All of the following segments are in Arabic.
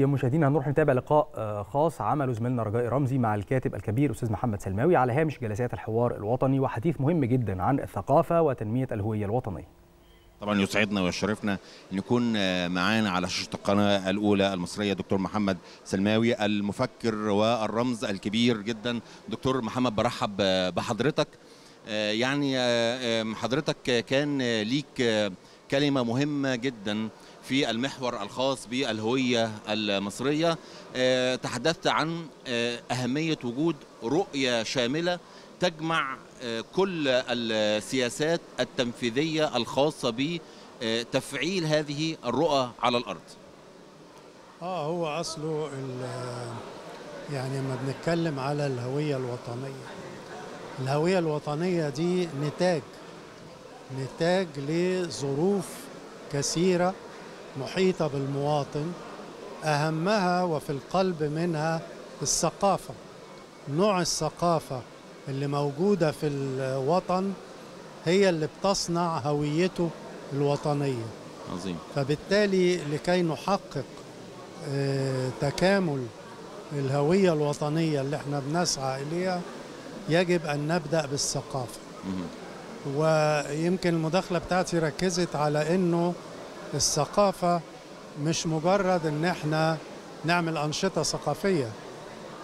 يا مشاهدينا، هنروح نتابع لقاء خاص عمله زميلنا رجاء رمزي مع الكاتب الكبير أستاذ محمد سلماوي على هامش جلسات الحوار الوطني، وحديث مهم جدا عن الثقافة وتنمية الهوية الوطنية. طبعا يسعدنا ويشرفنا نكون معانا على شاشة القناة الأولى المصرية دكتور محمد سلماوي المفكر والرمز الكبير جدا. دكتور محمد، برحب بحضرتك. يعني حضرتك كان ليك كلمة مهمة جدا في المحور الخاص بالهوية المصرية، تحدثت عن أهمية وجود رؤية شاملة تجمع كل السياسات التنفيذية الخاصة بتفعيل هذه الرؤى على الأرض. هو أصله يعني لما بنتكلم على الهوية الوطنية، الهوية الوطنية دي نتاج لظروف كثيرة محيطة بالمواطن، أهمها وفي القلب منها الثقافة. نوع الثقافة اللي موجودة في الوطن هي اللي بتصنع هويته الوطنية. عظيم. فبالتالي لكي نحقق تكامل الهوية الوطنية اللي احنا بنسعى إليها يجب أن نبدأ بالثقافة. ويمكن المداخلة بتاعتي ركزت على أنه الثقافة مش مجرد ان احنا نعمل انشطة ثقافية،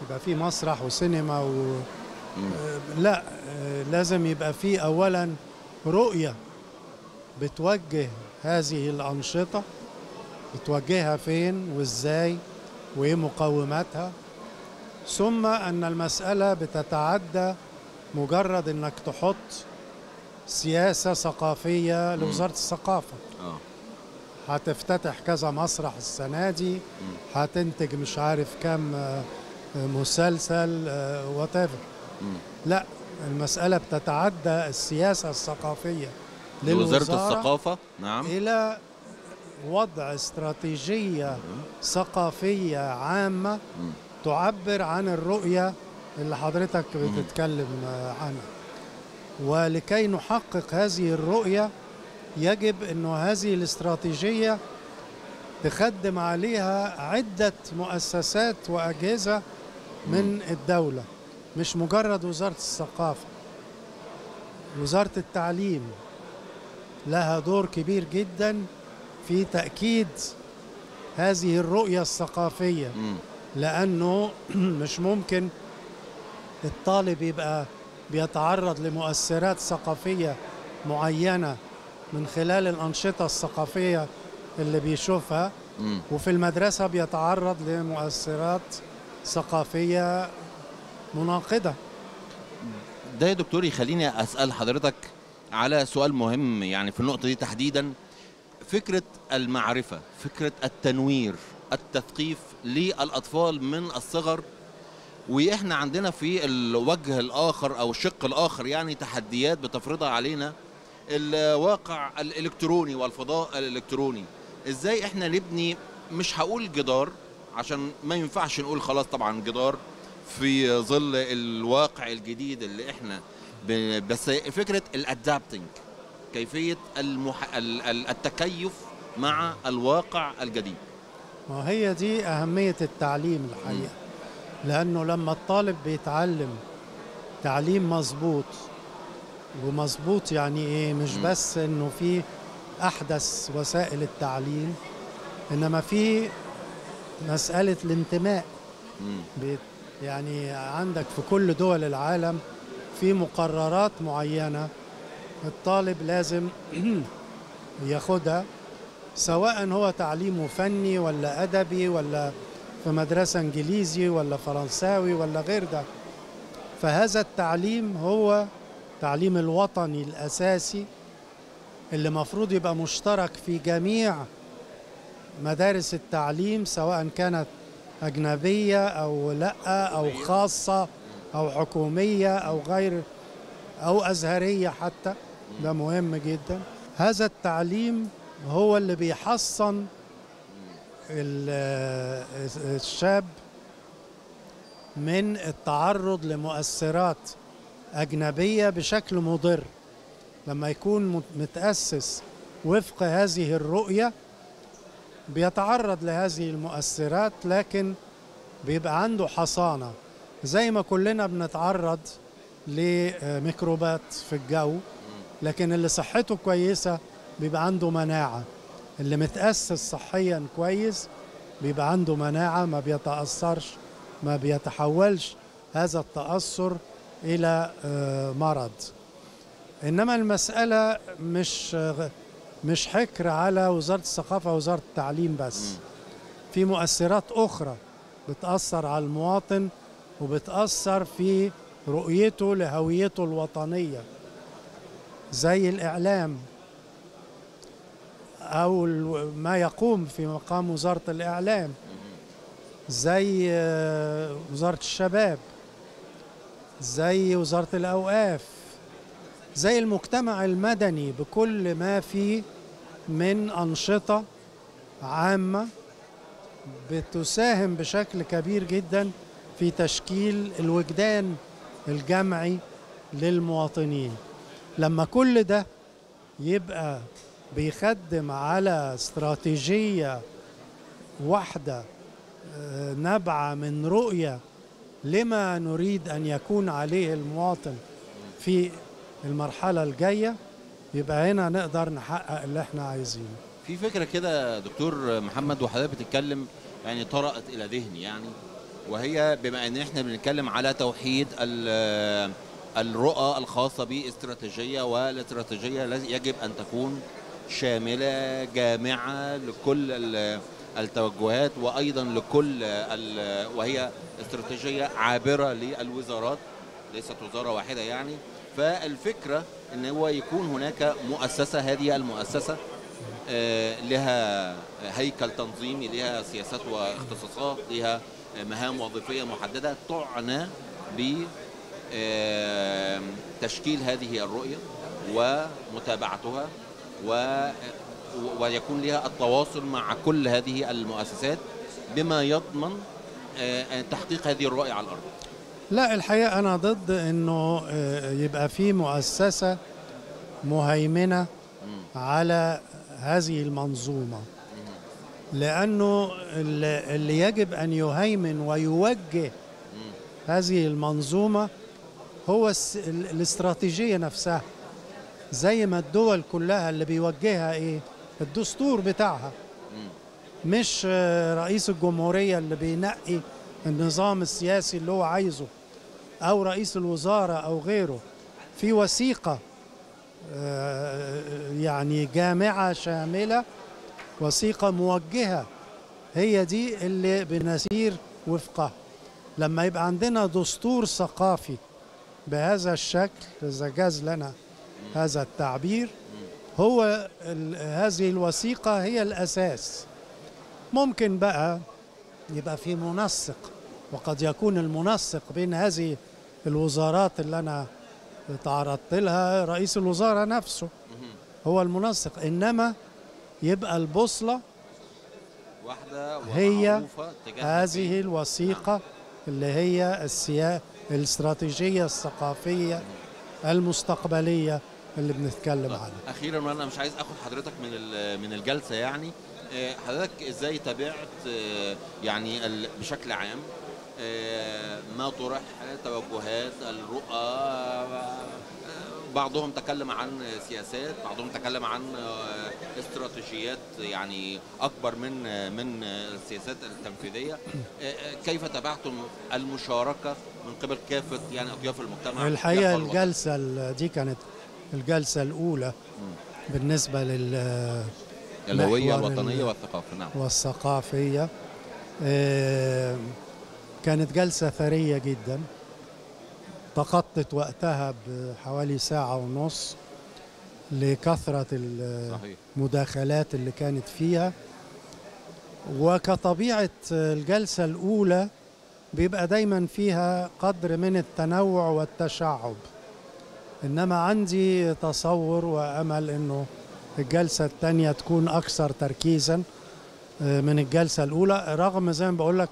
يبقى في مسرح وسينما لا، لازم يبقى في اولا رؤية بتوجه هذه الانشطة، بتوجهها فين وازاي وايه مقوماتها، ثم ان المسألة بتتعدى مجرد انك تحط سياسة ثقافية لوزارة الثقافة. هتفتتح كذا مسرح السنة دي، هتنتج مش عارف كم مسلسل واتيفر. لا، المسألة بتتعدى السياسة الثقافية لوزارة الثقافة، نعم، إلى وضع استراتيجية ثقافية عامة تعبر عن الرؤية اللي حضرتك بتتكلم عنها. ولكي نحقق هذه الرؤية يجب أنه هذه الاستراتيجية تخدم عليها عدة مؤسسات وأجهزة من الدولة، مش مجرد وزارة الثقافة. وزارة التعليم لها دور كبير جدا في تأكيد هذه الرؤية الثقافية، لأنه مش ممكن الطالب يبقى بيتعرض لمؤثرات ثقافية معينة من خلال الأنشطة الثقافية اللي بيشوفها، وفي المدرسة بيتعرض لمؤثرات ثقافية مناقضة. ده يا دكتور يخليني أسأل حضرتك على سؤال مهم يعني في النقطة دي تحديدا، فكرة المعرفة، فكرة التنوير، التثقيف للأطفال من الصغر، وإحنا عندنا في الوجه الآخر أو الشق الآخر يعني تحديات بتفرضها علينا الواقع الإلكتروني والفضاء الإلكتروني. إزاي إحنا نبني، مش هقول جدار عشان ما ينفعش نقول خلاص طبعا جدار في ظل الواقع الجديد اللي إحنا، بس فكرة الأدابتنج، كيفية التكيف مع الواقع الجديد. ما هي دي أهمية التعليم الحقيقة، لأنه لما الطالب بيتعلم تعليم مظبوط، ومظبوط يعني ايه؟ مش بس انه في احدث وسائل التعليم، انما في مساله الانتماء. يعني عندك في كل دول العالم في مقررات معينه الطالب لازم ياخدها، سواء هو تعليمه فني ولا ادبي ولا في مدرسه انجليزي ولا فرنساوي ولا غير ده. فهذا التعليم هو التعليم الوطني الأساسي اللي مفروض يبقى مشترك في جميع مدارس التعليم، سواء كانت أجنبية أو لأ، أو خاصة أو حكومية أو غير، أو أزهرية حتى. ده مهم جدا. هذا التعليم هو اللي بيحصن الشاب من التعرض لمؤثرات أجنبية بشكل مضر. لما يكون متأسس وفق هذه الرؤية بيتعرض لهذه المؤثرات، لكن بيبقى عنده حصانة. زي ما كلنا بنتعرض لميكروبات في الجو، لكن اللي صحته كويسة بيبقى عنده مناعة. اللي متأسس صحيا كويس بيبقى عنده مناعة، ما بيتأثرش، ما بيتحولش هذا التأثر إلى مرض. إنما المسألة مش حكر على وزارة الثقافة ووزارة التعليم بس. في مؤثرات أخرى بتأثر على المواطن وبتأثر في رؤيته لهويته الوطنية، زي الإعلام أو ما يقوم في مقام وزارة الإعلام، زي وزارة الشباب، زي وزارة الأوقاف، زي المجتمع المدني بكل ما فيه من أنشطة عامة بتساهم بشكل كبير جدا في تشكيل الوجدان الجمعي للمواطنين. لما كل ده يبقى بيخدم على استراتيجية واحدة نابعة من رؤية لما نريد أن يكون عليه المواطن في المرحلة الجاية، يبقى هنا نقدر نحقق اللي احنا عايزينه. في فكرة كده دكتور محمد وحضرتك بتتكلم يعني طرأت إلى ذهني يعني، وهي بما أن احنا بنتكلم على توحيد الرؤى الخاصة باستراتيجية، والاستراتيجية التي يجب أن تكون شاملة جامعة لكل التوجهات، وأيضا لكل وهي استراتيجية عابرة للوزارات، ليست وزارة واحدة يعني. فالفكرة أن هو يكون هناك مؤسسة، هذه المؤسسة لها هيكل تنظيمي، لها سياسات واختصاصات، لها مهام وظيفية محددة تعنى بتشكيل هذه الرؤية ومتابعتها، ويكون لها التواصل مع كل هذه المؤسسات بما يضمن تحقيق هذه الرؤية على الأرض. لا، الحقيقة أنا ضد أنه يبقى في مؤسسة مهيمنة على هذه المنظومة، لأنه اللي يجب أن يهيمن ويوجه هذه المنظومة هو الاستراتيجية نفسها، زي ما الدول كلها اللي بيوجهها إيه؟ الدستور بتاعها، مش رئيس الجمهورية اللي بينقي النظام السياسي اللي هو عايزه، أو رئيس الوزارة أو غيره. في وثيقة يعني جامعة شاملة، وثيقة موجهة، هي دي اللي بنسير وفقها. لما يبقى عندنا دستور ثقافي بهذا الشكل، إذا جاز لنا هذا التعبير، هو هذه الوثيقة هي الأساس. ممكن بقى يبقى في منسق، وقد يكون المنسق بين هذه الوزارات اللي أنا تعرضت لها رئيس الوزارة نفسه هو المنسق، إنما يبقى البوصلة هي هذه الوثيقة اللي هي الاستراتيجية الثقافية المستقبلية اللي بنتكلم عنها. أخيرا، وأنا مش عايز أخد حضرتك من الجلسة يعني، حضرتك ازاي تابعت يعني بشكل عام ما طرح، توجهات، الرؤى، بعضهم تكلم عن سياسات، بعضهم تكلم عن استراتيجيات يعني اكبر من السياسات التنفيذيه، كيف تابعتم المشاركه من قبل كافه يعني اطياف المجتمع؟ الحقيقه الجلسه دي كانت الجلسه الاولى بالنسبه لل الهوية الوطنية والثقافة. نعم. والثقافية كانت جلسة ثرية جدا، تخطت وقتها بحوالي ساعة ونص لكثرة المداخلات اللي كانت فيها. وكطبيعة الجلسة الأولى بيبقى دايما فيها قدر من التنوع والتشعب، إنما عندي تصور وأمل إنه الجلسة الثانية تكون أكثر تركيزا من الجلسة الأولى، رغم زي ما بقول لك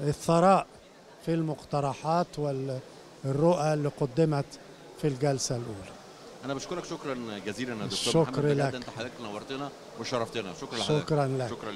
الثراء في المقترحات والرؤى اللي قدمت في الجلسة الأولى. أنا بشكرك شكرا جزيلا يا دكتور محمد، بجد أنت حضرتك نورتنا وشرفتنا. شكرا لحضرتك. شكرا لك.